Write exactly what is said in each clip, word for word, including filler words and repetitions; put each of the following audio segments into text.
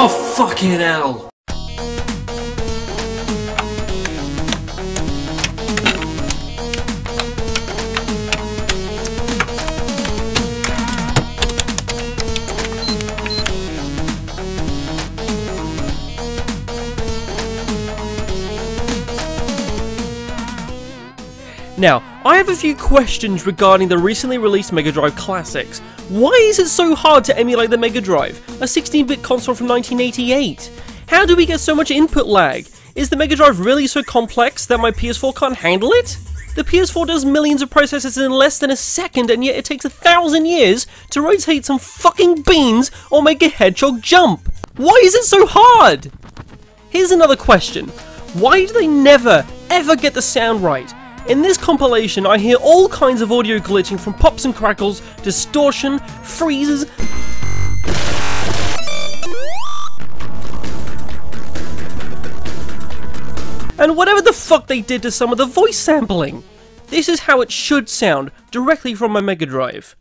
Oh, fucking hell! Now, I have a few questions regarding the recently released Mega Drive Classics. Why is it so hard to emulate the Mega Drive, a sixteen bit console from nineteen eighty-eight? How do we get so much input lag? Is the Mega Drive really so complex that my P S four can't handle it? The P S four does millions of processes in less than a second, and yet it takes a thousand years to rotate some fucking beans or make a hedgehog jump. Why is it so hard? Here's another question. Why do they never, ever get the sound right? In this compilation, I hear all kinds of audio glitching from pops and crackles, distortion, freezes, and whatever the fuck they did to some of the voice sampling. This is how it should sound, directly from my Mega Drive.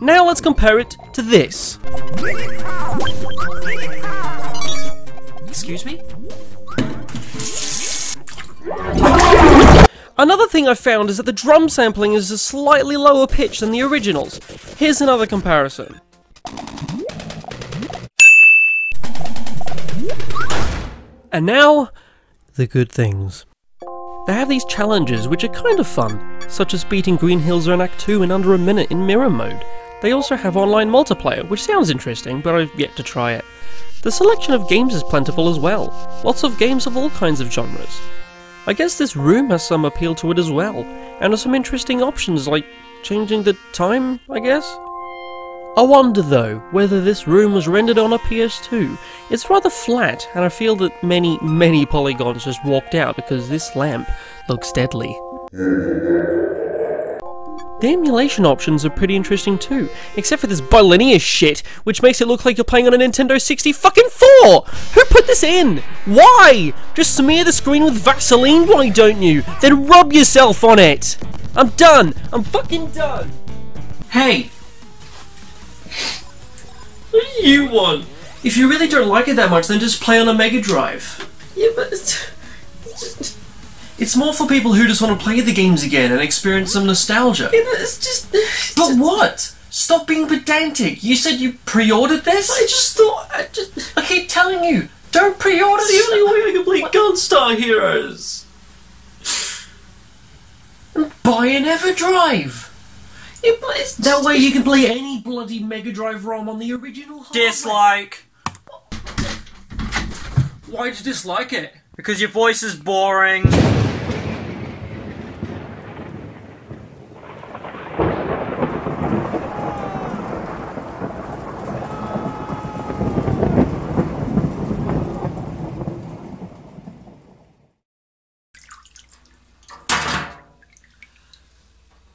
Now let's compare it to this. Excuse me? Another thing I found is that the drum sampling is a slightly lower pitch than the originals. Here's another comparison. And now, the good things. They have these challenges which are kind of fun, such as beating Green Hills Zone Act two in under a minute in mirror mode. They also have online multiplayer, which sounds interesting, but I've yet to try it. The selection of games is plentiful as well, lots of games of all kinds of genres. I guess this room has some appeal to it as well, and there's some interesting options like changing the time, I guess? I wonder though whether this room was rendered on a P S two. It's rather flat, and I feel that many, many polygons just walked out because this lamp looks deadly. The emulation options are pretty interesting too, except for this bilinear shit, which makes it look like you're playing on a Nintendo sixty fucking four! Who put this in? Why? Just smear the screen with Vaseline, why don't you? Then rub yourself on it! I'm done! I'm fucking done! Hey! What do you want? If you really don't like it that much, then just play on a Mega Drive. Yeah, but... It's just... It's more for people who just want to play the games again and experience some nostalgia. Yeah, but it's just... It's but just, what? Stop being pedantic. You said you pre-ordered this? I just thought... I just... I keep telling you, don't pre-order this! It's the only way I can play Gunstar Heroes! And buy an Everdrive! Yeah, but it's that way you can play any bloody Mega Drive ROM on the original hardware. Dislike! Why'd you dislike it? Because your voice is boring.